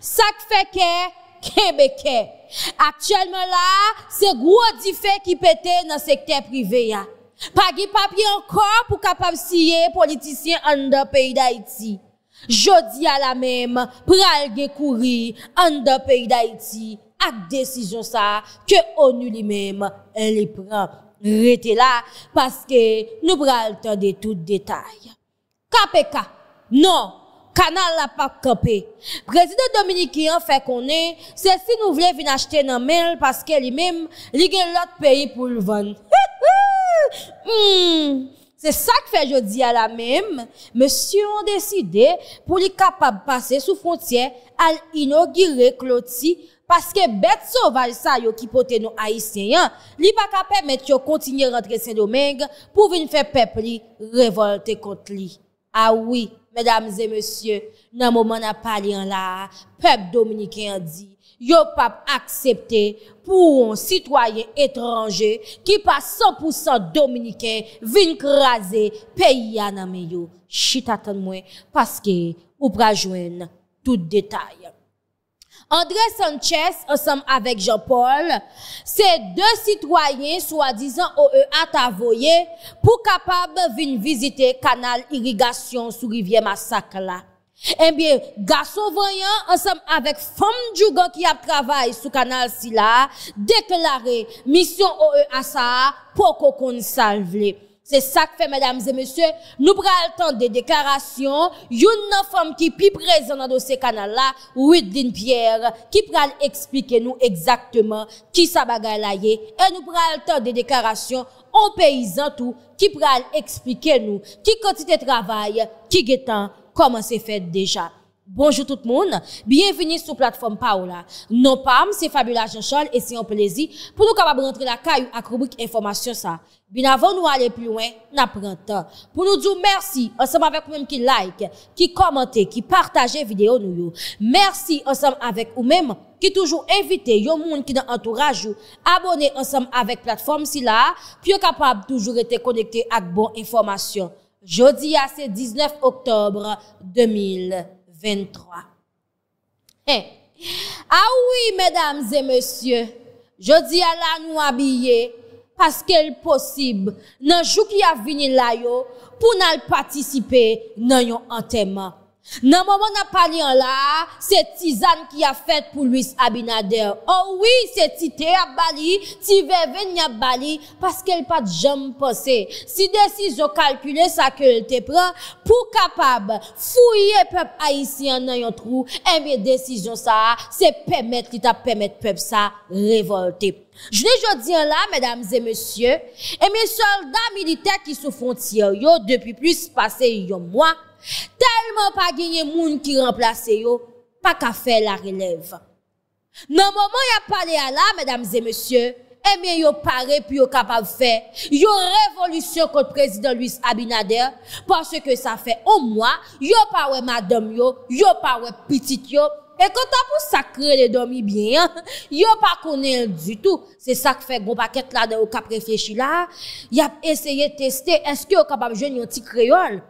Ça fait que Québec. Actuellement là, c'est gros diffé qui pète dans le secteur privé. Pas de papier encore pour capable signer politicien en dans pays d'Haïti. Jodi à la même, pral gen courir en dans pays d'Haïti. Ak décision ça que ONU lui-même elle prend. Rete là parce que nous pral temps de tout détail. KPK. Non, canal la pas campé. Président dominicain fait qu'on est, c'est si nous voulons venir acheter dans mail parce que lui-même, il gagne l'autre pays pour le vendre. C'est ça que fait jodi à la même, monsieur ont décidé pour les capable passer sous frontière à inaugurer Cloti parce que bête sauvage ça yo qui pote nos haïtiens, li pa ka permettre yo continuer rentrer Saint-Domingue pour venir faire peuple révolter contre lui. Ah oui, mesdames et messieurs, dans moment n'a parlé en là, peuple dominicain dit yo pas accepté pour un citoyen étranger qui passe 100% dominicain vinn craser pays à nan men yo. Chit attend moi parce que ou pral joindre tout détail. André Sanchez ensemble avec Jean-Paul, ces deux citoyens soi-disant OEA t'avoyé pour capable venir visiter canal irrigation sous rivière Massacre là. Eh bien, garçon voyant ensemble avec femme Djougan qui a travaillé sous canal si là, déclaré mission OEA ça pour qu'on salve. C'est ça que fait, mesdames et messieurs, nous prenons le temps des déclarations. Une femme qui est plus présente dans ce canal-là, Wideline Pierre, qui pral expliquer nous exactement qui ça bagaille là. Et nous prenons le temps des déclarations aux paysans tout, qui pral expliquer nous qui quantité de travail, qui guettant, comment c'est fait déjà. Bonjour tout le monde, bienvenue sur plateforme Paola. Non pam, c'est Fabula Jean-Charles et c'est un plaisir pour nous capables rentrer la caillou à rubrique information ça. Bien avant nous aller plus loin, n'apprenons temps. Pour nous dire merci, ensemble avec vous-même qui like, qui commentez, qui partagez vidéo nous. Merci ensemble avec vous-même qui toujours invitez yon moun qui dans entourage ou abonnez ensemble avec plateforme si là, puis capable toujours être connecté avec bon information. Jeudi à c'est 19 octobre 2023. Ah oui, mesdames et messieurs, jodi à la nous habiller parce qu'elle possible nan jou qui a vini la yo pour n'al participer nan yon enterrement. Nan moment n'a parlé en là, c'est tisane qui a fait pour Louis Abinader. Oh oui, c'est tité a bali, ti veven y a bali parce qu'elle pas jamais pensé. Si décision calculée ça que te prend pour capable fouiller peuple haïtien dans yon trou, eh bien décision ça, c'est permettre qui t'a permettre peuple ça révolter. Je l'ai dit là, mesdames et messieurs, et mes soldats militaires qui sont frontières yo depuis plus passé yon mois, tellement pas gagné moun qui remplace yo, pas qu'à faire la relève. Non, moment y a parlé à là, mesdames et messieurs, eh bien yo paré puis yo capable faire, yo révolution contre président Louis Abinader, parce que ça fait un mois, yo pas ouais madame yo, yo pas ouais petite yo, et quand t'as pour sacrer les dormi bien, yo pas connaît du tout. C'est ça que fait gros paquet là dans au cap réfléchi là, y a essayé tester est-ce que yo capable joindre un petit créole.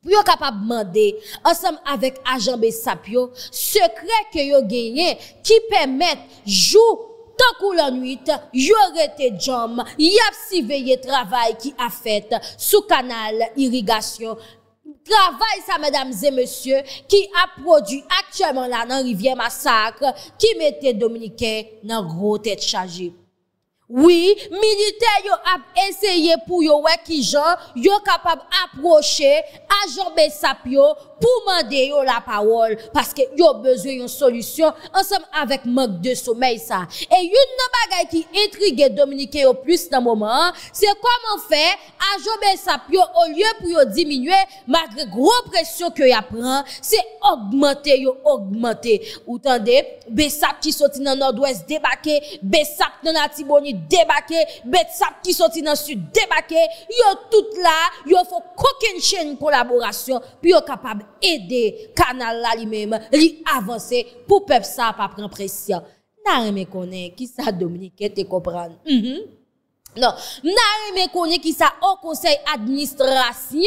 Pour yon capable demander, ensemble avec agent Bessapio, secret que yon gagné, qui permet, jour, tant qu'on la nuit, yon rete jom, yon surveillé travail qui a fait, sous canal irrigation. Travail ça, mesdames et messieurs, qui a produit actuellement là, dans Rivière Massacre, qui mettait Dominicain dans gros tête chargée. Oui, militaire yo a essayé pour yo ouais qui gens yo capable approcher agent Bessapio pour demander yo la parole parce que yo besoin une solution ensemble avec manque de sommeil ça. Et une bagaille qui intrigue Dominicain au plus dans moment, c'est comment faire agent Bessapio au lieu pour yo diminuer malgré gros pression que y a prend, c'est augmenter yo augmenter. Ou tendez Bessap qui sorti dans nord-ouest débarquer, Bessap dans la Tibonite débarqué, Betsap qui sorti dans le sud débarqué, yo tout là, yo faut qu'aucune chaîne collaboration, puis yo capable aider canal là lui-même, lui avancer pour peuple ça pas prendre pression. N'a rien connaît qui ça Dominique te comprendre. Non, n'a rien connaît qui ça au conseil administration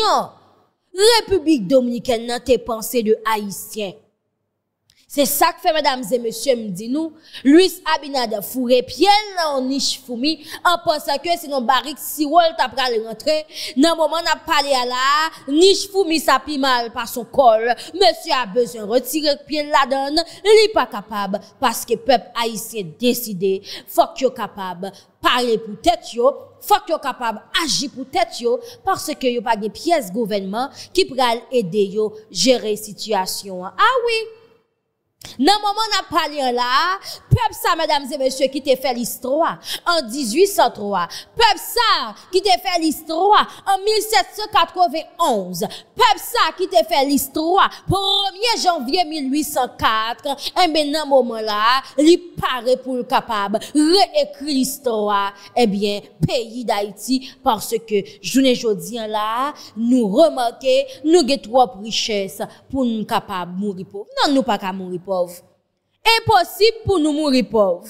République dominicaine n'a te pensé de haïtien. C'est ça que fait, mesdames et messieurs, me dit nous, Louis Abinader fourré pied dans niche fourmi, en pensant que c'est nos barriques si wol t'a pral rentrer, dans moment n'a parlé à la, niche fourmi ça pi mal par son col. Monsieur a besoin retirer pied la donne, il pas capable parce que peuple haïtien décidé, faut que yo capable parler pour tête yo, faut que yo capable agir pour tête yo parce que yo pas de pièce gouvernement qui pral aider yo gérer situation. Ah oui. Dans le moment où on a parlé là, peuple ça, mesdames et messieurs, qui te fait l'histoire en 1803, peuple ça, qui te fait l'histoire en 1791, peuple ça, qui te fait l'histoire 1er janvier 1804, et bien dans le moment là, il paraît pour le capable, réécrit l'histoire, eh bien, pays d'Haïti, parce que, journée aujourd'hui là, nous remarquons, nous avons trop richesse pour nous capable de mourir pauvre. Non, nous pas capable mourir pauvre. Impossible pour nous mourir pauvres.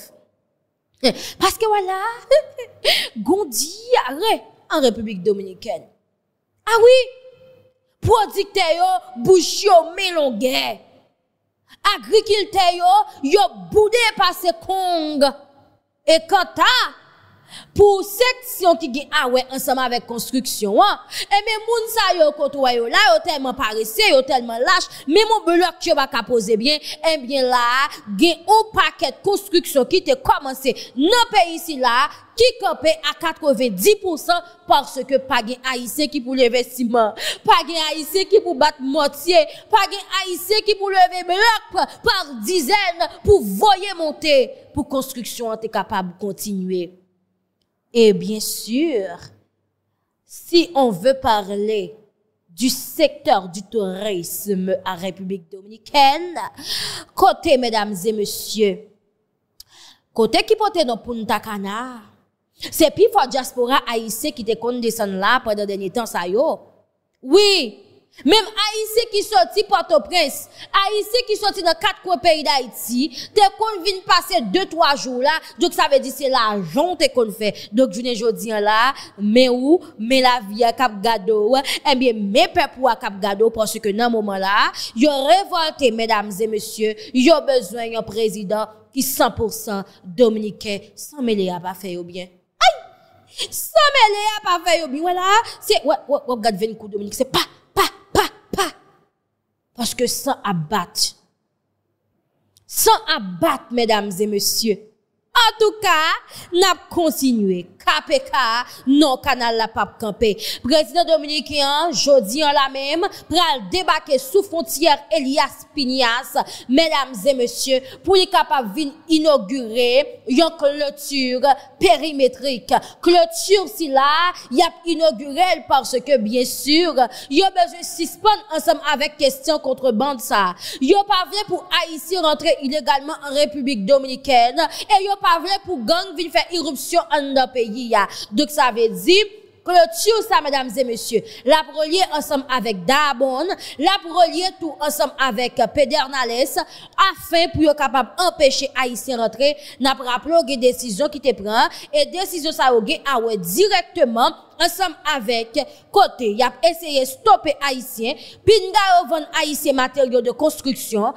Parce que voilà, gondiare en République dominicaine. Ah oui, producteur bouche yo mélongué. Agriculteur yo boudé par ce Kong. Et quand t'as, pour section qui gagne ah ouais ensemble avec construction hein? Et mais moun sa yo côtoyer là yo tellement paresseux yo tellement lâche même mon bloc yo pas ka poser bien et bien là gagne un paquet de construction qui te commencé dans pays ici là qui campé à 90% parce que pas gagne haïtien qui pour l'investissement pas gagne haïtien qui pour battre mortier pas gagne haïtien qui pour lever bloc par dizaines pour voyer monter pour construction t'es capable de continuer. Et bien sûr, si on veut parler du secteur du tourisme à République dominicaine, côté, mesdames et messieurs, côté qui porte dans Punta Cana, c'est plus fort diaspora haïtien qui te compte descendre là pendant dernier temps, ça yo. Oui, même haïtien qui sorti Port-au-Prince, haïtien qui sorti dans 4 pays d'Haïti, t'es qu'on vient passer 2-3 jours là, donc ça veut dire c'est l'argent t'es qu'on fait. Donc, je ne jodi là, mais où, mais la vie à Cap Gado, eh bien, mes peuples à Cap Gado, parce que dans moment là, ils ont révolté, mesdames et messieurs, ils ont besoin d'un président qui 100% dominicain, sans mêler à pas faire bien. Aïe! Sans mêler à pas faire bien, voilà, c'est, ouais, regarde, 20 coups Dominique, c'est pas. Parce que sans abattre, mesdames et messieurs. En tout cas, n'a continué. KPK, non, canal la pape campé. Président dominicain, jodi en la même, pral débarquer sous frontière Elias Pignas, mesdames et messieurs, pour les capables de inaugurer une clôture périmétrique. Clôture, si là, y a inauguré parce que, bien sûr, y a besoin de suspendre ensemble avec question contrebande ça. Y a pas venu pour Haïti rentrer illégalement en République dominicaine, et y a pas venu pour gang venir faire irruption en notre pays. Donc, ça veut dire, clôture ça, mesdames et messieurs, la relier ensemble avec Dabon, la relier tout ensemble avec Pedernales, afin pour être capable d'empêcher Haïtien rentrer, n'a pas rappelé des décisions qui te prend, et décision ça ou ouais directement, ensemble avec, côté, y a essayé de stopper Haïtien, pinga vendre Haïtien matériaux de construction,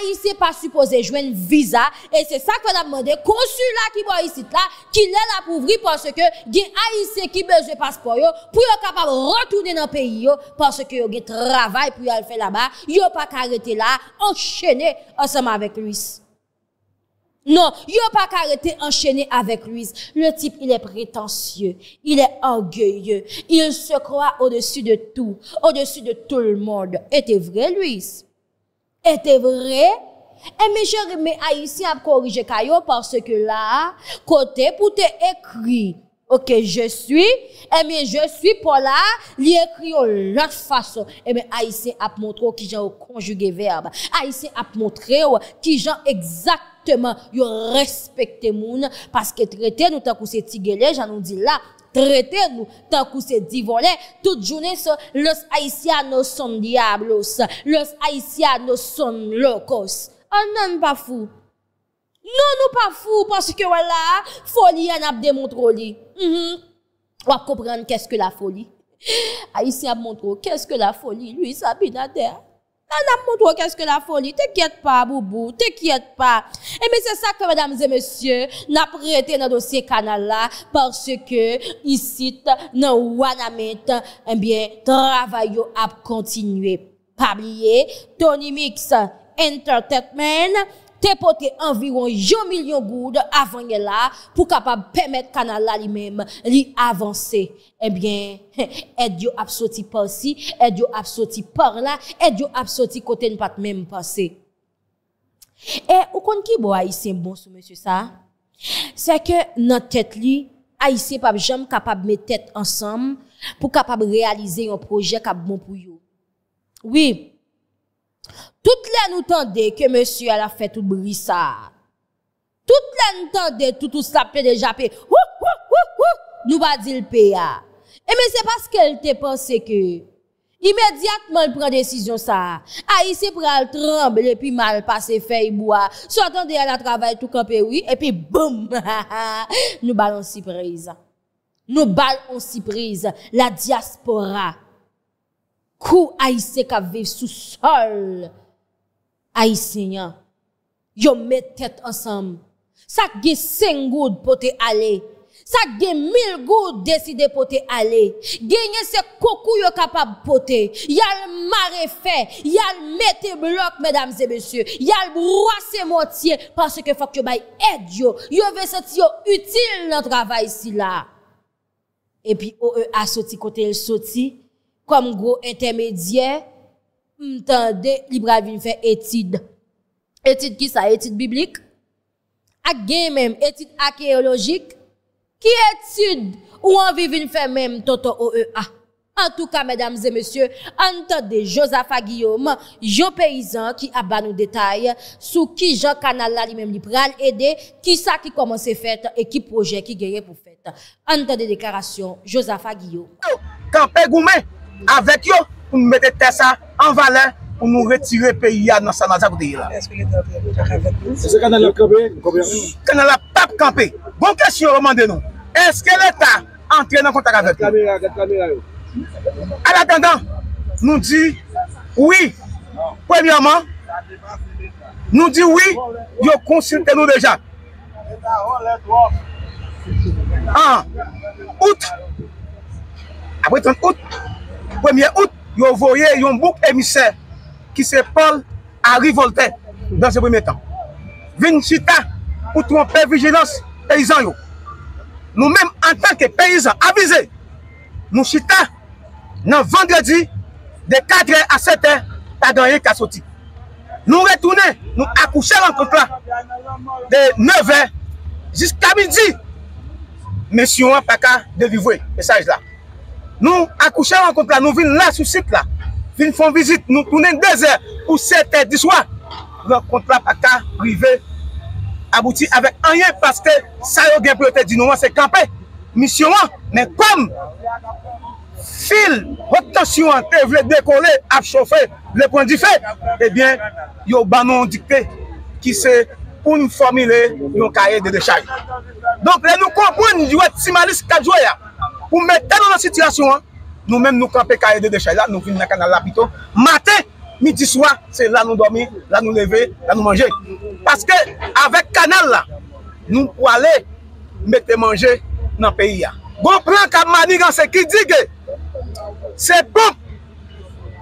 Haïtien pas supposé joindre visa, et c'est ça qu'on a demandé, consulat qui va ici là, qui l'a la pauvrie parce que, y a Haïtien qui besoin de passeport, pour yon capable retourner dans le pays, parce que yon travail pour yon faire là-bas, yon pas arrêté là, enchaîné ensemble avec lui. Non, il n'a pas qu'à arrêter enchaîné avec lui. Le type, il est prétentieux, il est orgueilleux, il se croit au-dessus de tout le monde. Était vrai, Louis? Était vrai? Et mes chers, mes haïtiens à corriger Kayo parce que là, côté pour te écrit. Ok, je suis, eh bien, je suis pour là, il écrit de l'autre façon. Eh bien, haïtien a montré qui j'en conjugué verbe. Haïtien a montré qui j'en exactement, yo respecté moun, parce que traiter nous tant qu'on c'est tigélé, j'en nous dit là, traiter nous tant qu'on c'est divolé, toute journée, los haïtianos son diablos, los haïtianos son locos. On n'en pas fou. Non, nous pas fous, parce que voilà, folie, on a démontré. On va comprendre qu'est-ce que la folie. Haïtien a montré qu'est-ce que la folie, Louis Abinader. Elle a montré qu'est-ce que la folie. T'inquiète pas, Boubou. T'inquiète pas. Et bien, c'est ça que, mesdames et messieurs, n'a prêté dans le dossier canal là, parce que, ici, dans WANAMNET, eh bien, travail a continué. Pas oublier, Tony Mix Entertainment, t'es porté environ 1 million goud avant là, pour capable permettre canal là lui-même, lui avancer. Eh bien, aide yo ap sorti par ci, aide yo ap sorti par là, aide yo ap sorti côté ne pas même passer. Et ou kon ki bo haïtien bon sou monsieur ça, c'est que dans tête li, haïtien pas jamais capable mettre tête ensemble pour capable réaliser un projet qui bon pour yo. Oui. Toutes les nous tendez que monsieur a fait tout brissa. Toutes les nous tendez tout ça peut déjà payer. Nous va dire le payer. Et mais c'est parce qu'elle te pense que immédiatement elle prend décision ça. Haïti pral tremble et puis mal passer feuille bois. Soit tendez elle a travaillé tout campé oui et puis boum. Nous balançons prise. Nous balançons prise la diaspora. Kou haïtien ka vive sous sol haïtien yo met tête ensemble ça gè 5 goud pour te aller ça gè 1000 goud décider pour te aller gagner ce kokou yo capable porter yal maré fait yal mette bloc mesdames et messieurs yal broisser mortier parce que faut que bay aide yo yo veut sentir utile dans travail ici là et puis OEA sorti côté elle sorti comme gros intermédiaire, m'tendez, Libreville fait étude. Étude qui ça? Étude biblique? A gen même, étude archéologique? Qui étude? Ou en vivine fait même, toto OEA? En tout cas, mesdames et messieurs, entendez Joseph Guillaume, Jean Paysan, qui a ban nous détail, sous qui Jean Canal là lui-même li pral aider, qui ça qui commence fête et qui projet qui gagne pour fête. Entendez déclaration, Joseph Guillaume. Campé Goumé! Avec eux, pour nous mettre ça en valeur, pour nous retirer le pays dans sa nature. Est-ce que l'État est avec nous? C'est ce qu'on a campé. Qu'on a pas campé. Bonne question, demandez-nous. Est-ce que l'État entre dans contact avec nous? En attendant, nous dit oui. Premièrement, nous dit oui, ils consultent nous déjà. En août, après 30 août, 1er août, ils ont envoyé un bouc émissaire qui se parle à révolter dans ce premier temps. Vin chita pour tromper vigilance paysan. Nous-mêmes, en tant que paysans avisés, nous chita, dans vendredi, de 4 h à 7 h, pas de rien qu'à sortir. Nous retournons, nous accouchons en contrat de 9 h jusqu'à midi. Monsieur, on n'a pas qu'à délivrer ce message-là. Nous accouchons en contrat, nous venons là sur le site là. Nous faisons visite, nous tournons 2 heures pour 7 heures du soir. Le contrat n'a pas arrivé, abouti avec rien parce que ça y est, peut-être du nom, c'est campé. Mission, mais comme fil, haute tension, tu veux décoller, à chauffer le point du feu, eh bien, il y a un banon dicté qui c'est pour nous formuler nos cahiers de décharge. Donc là, nous comprenons, nous avons si malus qu'à jouer. Pour mettre dans la situation, nous-mêmes nous camper carré de déchets là, nous venons dans le canal là plutôt. Matin, midi, soir, c'est là nous dormir, là nous lever, là nous manger. Parce que avec canal là, nous pouvons aller mettre manger dans le pays. Bon plan comme manigance qui dit que c'est bon.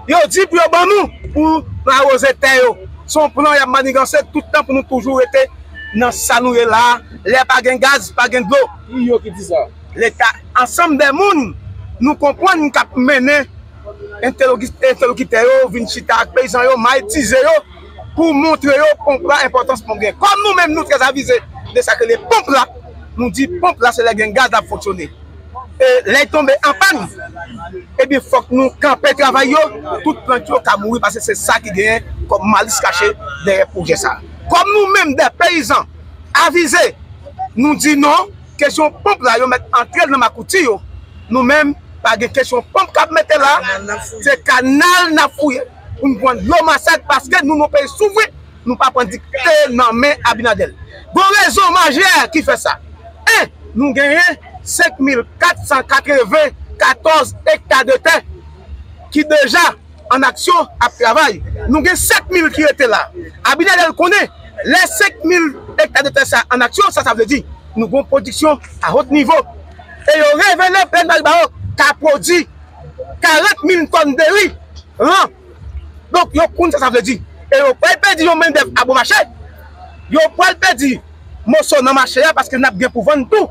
Ils disent pour nous, pour arroser terre. Son plan est manigance tout le temps pour nous toujours être dans sa nous là, les pas de gaz, pas de l'eau. Qui est-ce qui dit ça? L'État, ensemble des gens, nous comprenons qu'ils ont mené interlocuteurs, vinchita, paysans, maïtisés, pour montrer l'importance de la pompe. Comme nous-mêmes, nous sommes très avisés de ça que les pompes là, nous disons que pompe là, c'est la gaz qui a fonctionné. Et les tombés en panne, eh bien, il faut que nous camper, travailler, tout plein de choses qui mourir parce que c'est ça qui gagne comme malice cachée derrière le projet. Comme nous-mêmes, des paysans avisés, nous disons non. Question pompe là, yo met entrer dans ma couture. Nous-mêmes, pas de question pompe qu'on mette là, c'est canal n'a fouillé. Pour nous prendre l'eau massacre parce que nous pays souverains, nous pas prendre dicté dans main Abinader. Bon raison majeure qui fait ça. Un, nous gagnons 5494 hectares de terre qui déjà en action à travail. Nous avons 7 000 qui étaient là. Abinader connaît les 5 000 hectares de terre en action, ça veut dire nous avons une production à haut niveau. Et on révélé plein de barreaux qui a produit 40 000 tonnes de riz. Donc, on ça veut dire. Et on peut perdre même des à bon marché. On peut perdre morceaux dans le marché parce que nous avons bien pour vendre tout.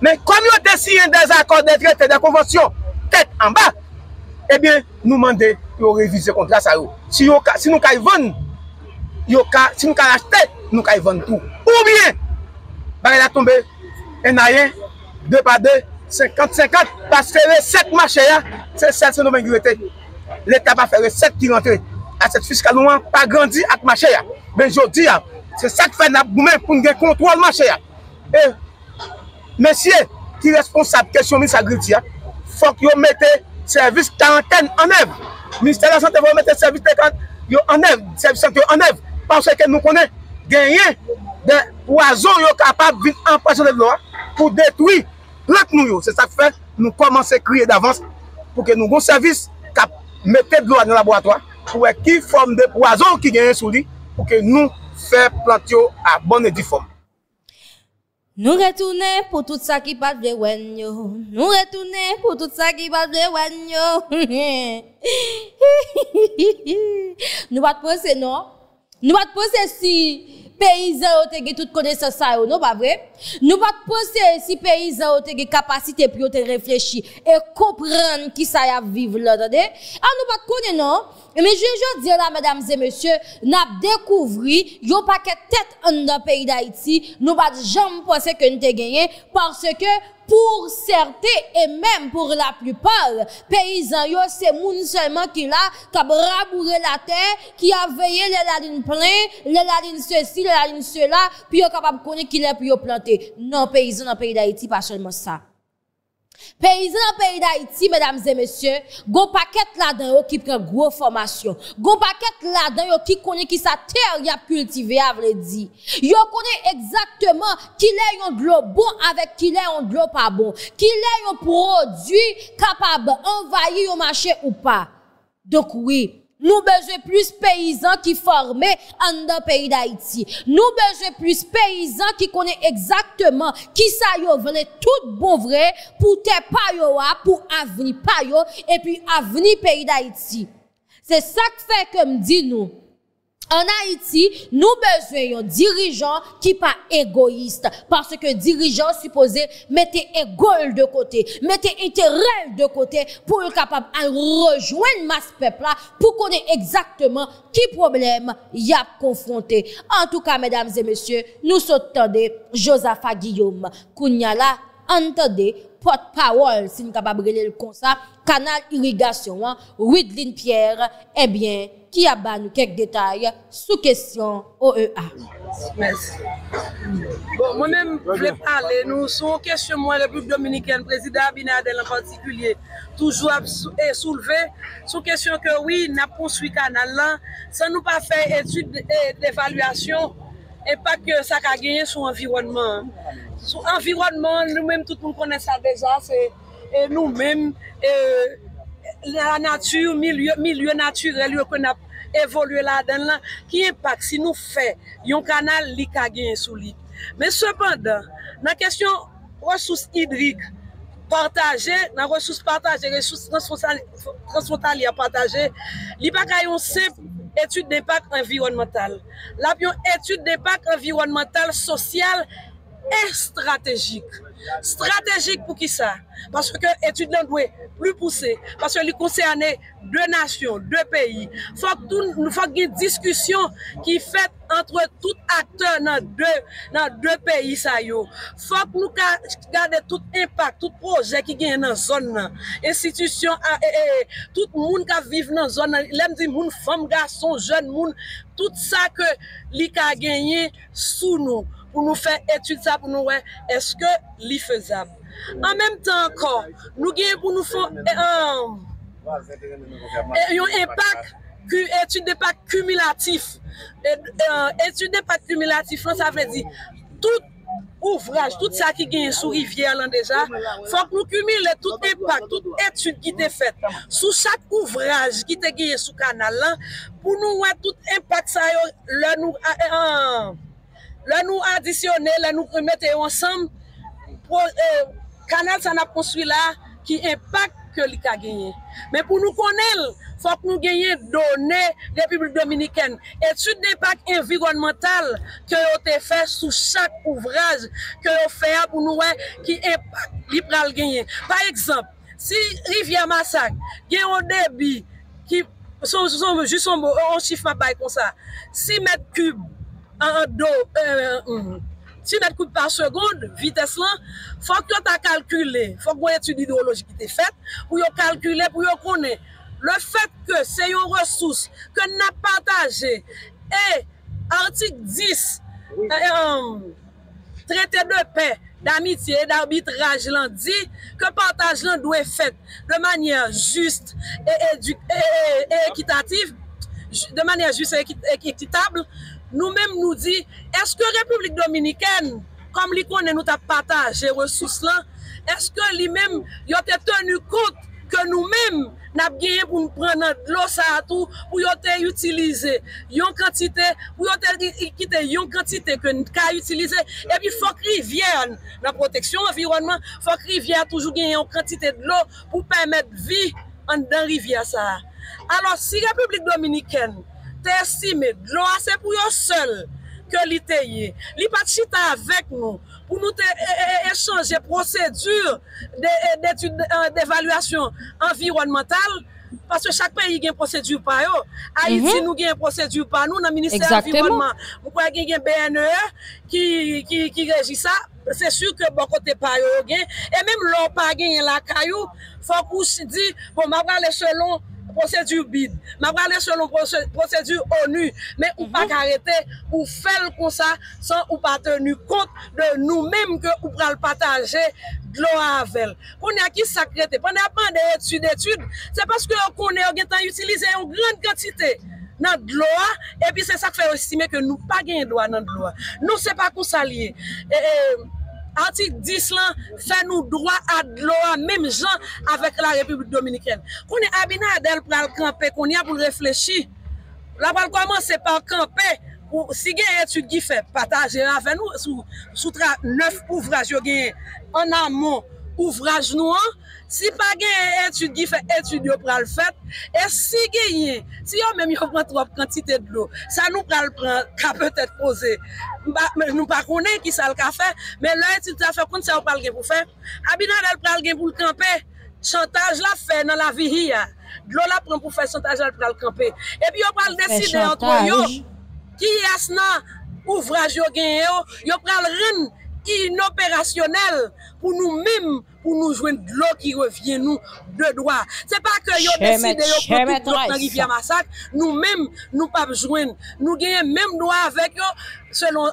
Mais comme nous avons signé des accords, des traités, des conventions, tête en bas, eh bien, nous demandons de réviser le contrat. Si nous avons vendu, si nous avons acheté, nous avons vendu tout. Ou bien, il a tombé un aïe, 2 par 2, 50-50, parce que les 7 marchés, c'est celle de Saint-Domingue. L'État va faire les 7 qui rentrent. À cette fiscale, nous n'avons pas grandi avec le marché. Mais je dis, c'est ça qui fait pour nous contrôler le marché. Et, messieurs qui sont responsables de la question de l'agriculture, il faut que vous mettez le service de quarantaine en œuvre. Le ministère de la Santé va mettre le service de quarantaine en œuvre. Le service de santé en œuvre. Parce que nous connaissons gagner des oiseaux capables de empoisonner de l'eau pour détruire l'eau. C'est ça qui fait que nous commençons à crier d'avance pour que nous ayons un service qui mette de l'eau dans le laboratoire pour qui forme des oiseaux qui gagnent sous lui pour que nous fassions planter à bonne et due forme. Nous retournons pour tout ça qui bat de Wenyo. Nous retournons pour tout ça qui bat de Wenyo. Nous pas penser non. Nous pas penser si paysans ont toute connaissance ça non pas vrai. Nous pas penser si paysans ont capacité pour réfléchir et comprendre qui ça y a vivre là, attendez. Ah nous pas connaître non. Mais je dis là, mesdames et messieurs, nous avons découvert, nous n'avons pas de tête dans le pays d'Haïti, nous n'avons jamais pensé que nous avons gagné, parce que pour certains et même pour la plupart, paysans, c'est moun seulement qui là, qui a rabouré la terre, qui a veillé les ladines pleines, les ladines ceci, les ladines cela, puis sont capable de connaître qui est pour planter. Non, paysans dans le pays d'Haïti, pas seulement ça. Paysans dans le pays d'Haïti, mesdames et messieurs, go paquet là-dedans qui prend gros formation. Go paquet là-dedans qui connaît qui sa terre y a cultivé, à vrai dire. Yo connaît exactement qui est un gros bon avec qui est un gros pas bon. Qui est un produit capable d'envahir un marché ou pas. Donc oui. Nous besoin plus paysans qui forment en dans pays d'Haïti. Nous besoin plus paysans qui connaissent exactement qui ça yo veut tout bon vrai pour tes pa yo a pour avenir pa yo et puis avenir pays d'Haïti. C'est ça que fait comme dit nous. En Haïti, nous besoin de dirigeants qui pas égoïstes. Parce que dirigeants supposés mettre égo de côté, mettre intérêt de côté pour être capable de rejoindre masse peuple là pour connaître exactement qui problème y a confronté. En tout cas, mesdames et messieurs, nous attendons Joseph Guillaume. Kounyala, entendez, porte-parole, si nous capable de le comme ça, canal irrigation, Wideline Pierre, eh bien, qui a banni quelques détails sous question OEA. Merci. Bon, moi-même, je voulais parler, nous, sur une question, moi, la République dominicaine, président Abinader en particulier, toujours soulevé, sur question que oui, nous avons construit le canal là, sans nous pas faire étude d'évaluation, et pas que ça a gagné sur l'environnement. Sur l'environnement, nous-mêmes, tout le monde connaît ça déjà, c'est nous-mêmes, la nature, milieu naturel, qu'on a évolué là-dedans, qui impacte si nous faisons un canal qui a gagné sous lui. Mais cependant, la question ressources hydriques partagées, la ressources partagées, ressources transfrontalières partagées, il n'y a pas une simple étude d'impact environnemental. Là, il y a une étude d'impact environnemental, social et stratégique. Stratégique pour qui ça? Parce que l'étude doit plus pousser, parce qu'elle concerne deux nations, deux pays. Il faut qu'il y ait une discussion qui est faite entre tout acteur dans deux pays. Il faut que nous gardions tout impact, tout projet qui est dans la zone, institution, tout le monde qui vit dans la zone, les femmes, garçons, jeunes, tout ça que nous avons gagné sous nous. Pour nous faire étude ça pour nous voir est-ce que c'est faisable. En même temps encore, nous avons pour nous faire un impact étude d'impact cumulatif. Étude d'impact cumulatif, ça veut dire tout ouvrage, tout ça qui gagne sous rivière là déjà, faut que nous cumuler tout impact, toute étude qui est faite sous chaque ouvrage qui est gagné sous canal là, pour nous voir tout impact ça nous additionner, nous remettre ensemble pour canal ça n'a construit là qui impacte que li ka gagné. Mais pour nous connaître, faut que nous gagnions données République dominicaine, étude d'impact environnemental que ont fait sous chaque ouvrage que ont fait pour nous qui impact li pral gagner. Par exemple, si rivière Massacre gagne un débit qui sont juste un chiffre pas comme ça, 6 mètres cubes en d'eau 6 mètres cubes par seconde, vitesse là, faut que tu as calculé, faut que l'étude hydrologique qui est faite, pour calculer, pour connaître le fait que c'est une ressource que nous avons partagée. Et article 10, traité de paix, d'amitié et d'arbitrage, dit que le partage doit être fait de manière juste et équitative, de manière juste et équitable. Nous-mêmes nous dit, est-ce que la République dominicaine, comme l'icône nous a partagé les ressources là, est-ce que lui-même, il a tenu compte que nous-mêmes, nous avons gagné pour nous prendre de l'eau à tout, pour nous utiliser une quantité, pour nous quitter une quantité que nous avons utilisée. Et puis, il faut que rivière, dans la protection de l'environnement, il faut que rivière toujours gagner une quantité de l'eau pour permettre de vie dans la rivière. Alors, si la République dominicaine, estimé de l'eau c'est pour eux seul que l'ITI. L'IPATCHI est avec nous pour nous échanger procédure d'études d'évaluation environnementale parce que chaque pays a une procédure par eux. Haïti nous a une procédure par nous dans le ministère de l'Environnement. Nous avons une BNE qui régit ça. C'est sûr que bon côté par eux. Et même l'eau pas gagné la caillou, il faut qu'on se dise, bon, ma va aller selon procédure BID, m'a parlé selon procédure ONU, mais on pas arrêter ou faire comme ça sans ou pas tenir compte de nous-mêmes que ou pral partager de l'eau avec. Qu'on y a qui sacrété pendant pas d'études, c'est parce que on connaît on temps utiliser une grande quantité dans de l'eau et puis c'est ça qui fait estimer que nous pas gain droit dans de l'eau. Nous c'est pas comme ça lié. Article 10 là, fait nous droit à de l'eau, même gens avec la République dominicaine. Qu'on est Abinader pour le camper, qu'on y a pour réfléchir. Là, pour commencer par camper, si il y a une étude qui fait, partager avec nous, sous 9 ouvrages, en amont, ouvrage noir. Si pas gagne étude qui fait étude pour le fait et si gagne si on même on prend trop quantité de l'eau ça nous pral prend qu'a peut-être poser nous pas connaît qui ça le café mais là étude ça fait comme ça on parle pour faire Abinader pral gagne pour le camper chantage la fait dans la vie hier de l'eau la prend pour faire chantage elle pral camper et puis on parle décider entre eux qui est là ouvrage yo gagne yo pral rendre inopérationnel pour nous-mêmes pour nous joindre de l'eau qui revient nous de droit. C'est pas que yo décidé yo prendre toute l'eau dans rivière Massacre, nous-mêmes nous pas joindre. Nous gagnons même droit avec eux selon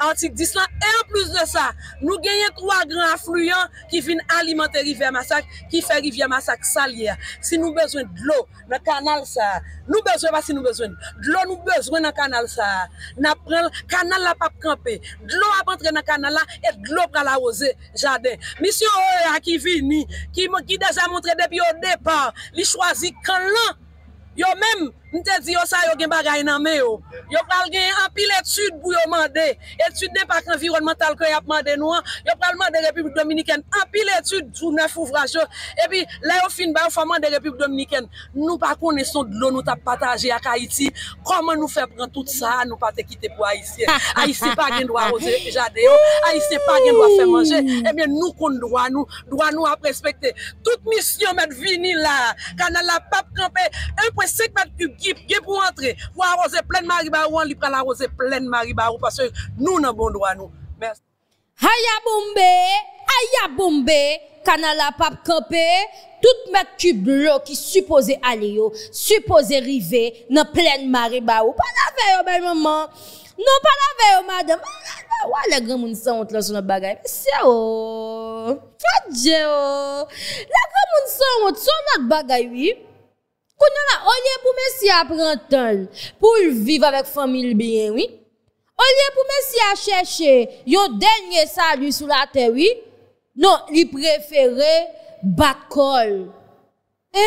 article 10 là et en plus de ça, nous gagnons 3 grands affluents qui viennent alimenter rivière Massacre qui fait rivière Massacre salière. Si nous besoin de l'eau dans canal ça, nous besoin pas si nous besoin de l'eau nous besoin dans canal ça. N'a prend canal là pas camper. De l'eau à entrer dans canal là et de l'eau pour arroser jardin. Mission OEA qui vient qui déjà montré depuis au départ, il choisit quand là yo même m'te dit yo ça yo gen bagay nan men yo. Yo pral gen en pile étude pour yo mandé, étude d'impact environnemental que y a mandé nous, yo pral mandé République dominicaine en pile étude sous 9 ouvrages et puis là yo fin ba yo mandé République dominicaine. Nous pas connaissons de l'eau nous t'a partager à Haïti. Comment nous faire prendre tout ça, nous pas te quitter pour Haïti. Haïti pas gen droit arroser jardin yo, Haïti pas gen droit faire manger. Eh bien nous qu'on droit nous à respecter. Toute mission met vini là, canal la pape camper 1.5 mètres cubes qui pour entrer, pour arroser plein de mariba ou on prend l'arroser plein de mariba parce que nous n'avons bon droit nous. Merci. Aya bombe, canal à pape camper, tout mètre cube l'eau qui supposé aller yo, supposé river dans plein de mariba ou pas la veille maman. Non pas la veille madame. Ouah les grands moun sa honte là sur notre bagay. C'est oh. Fadje oh. Les grands moun sa honte sur notre bagay oui. Qu'on a là, on y est pour monsieur apprendre, pour vivre avec famille bien, oui. Au lieu pour monsieur à chercher un dernier salut sur la terre, oui, non, il préférait battre col. Hein?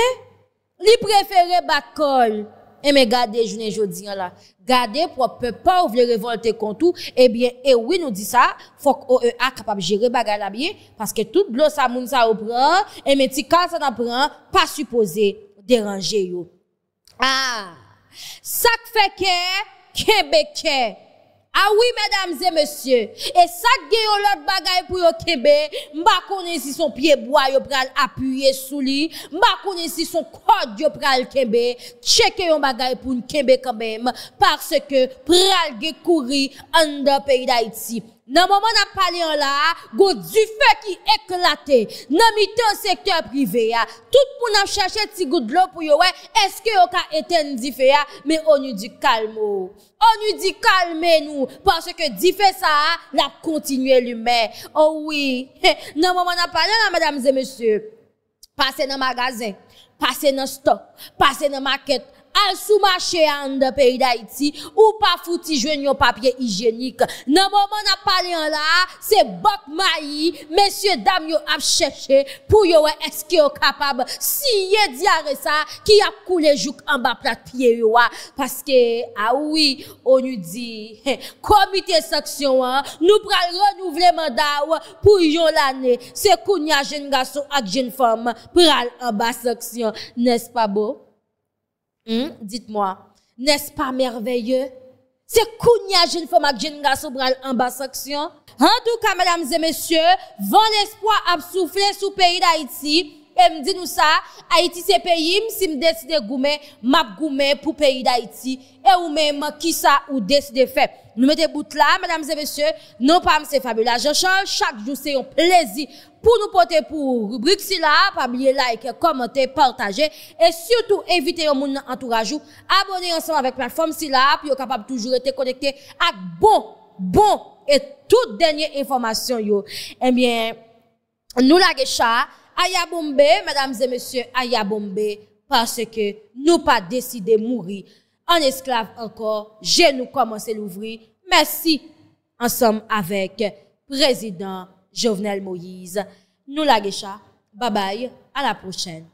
Il préférait battre col. Et mais gardez, je ne dis là. Gardez pour peu pas ouvrir révolter contre tout. Eh bien, et oui, nous dit ça, faut que OEA capable de gérer bagay la bien, parce que toute l'eau ça moun ça prend, et mais ti cas ça n'en prend, pas supposé déranger yo. Ah! Ça fait que, Québec. Ah oui, mesdames et messieurs. Et ça qui est l'autre bagaille pour le Québec, m'a connaît si son pied bois, yo pral appuyer sous lui, m'a connaît si son code, yo pral Québec, checker yon bagaille pour le Québec quand même, parce que pral gè kouri en dans pays d'Haïti. Nan moment n'a parlé en là, go du feu qui éclate, nan mitan secteur privé, ya, tout pou nan chercher ti gout de l'eau pour yo, est-ce que yo ka éteindre di feu, mais ONU dit calme. ONU dit calmez-nous, parce que dit fait ça, la continuer l'humain. Oh oui, nan moment n'a parlé là, mesdames et messieurs, passez dans magasin, passez dans stock, passez dans market, al sous-marché en de pays d'Haïti, ou pas fouti jouen yon papier hygiénique. Nan moment n'a parlé en là, c'est bok maï, messieurs, dames yon ap cherché, pour yon est-ce que yon capable, si yon diare ça, qui a coulé jouk en bas plat pied yon, parce que, ah oui, on nous dit, comité sanction, nous pral renouveler mandat, pour yon l'année, c'est kounya jeune garçon ak jeune femme, pral en bas sanction, n'est-ce pas beau? Dites-moi, n'est-ce pas merveilleux? C'est kounya jeune femme ak jeune garçon pral en bas sanction. En tout cas, mesdames et messieurs, vent espoir a soufflé sous pays d'Haïti. Et me dit nous ça, Haïti c'est pays, si me décide goumen, m'a goumen pour pays d'Haïti. Et ou même qui ça ou décide faire. Nous mettez bout là, mesdames et messieurs, non pas c'est Fabula Jean-Charles, chaque jour c'est un plaisir pour nous porter pour rubrique si là, pas oublier liker, commenter, partager et surtout inviter au monde entourage ou abonner ensemble avec plateforme si là puis capable toujours être connecté avec bon et toute dernière information yo. Eh bien nous la gecha Aya Bombe, mesdames et messieurs, Aya Bombe, parce que nous pas décidé mourir en esclave encore, je nous commencé l'ouvrir. Merci, ensemble avec président Jovenel Moïse. Nous la gecha, bye bye, à la prochaine.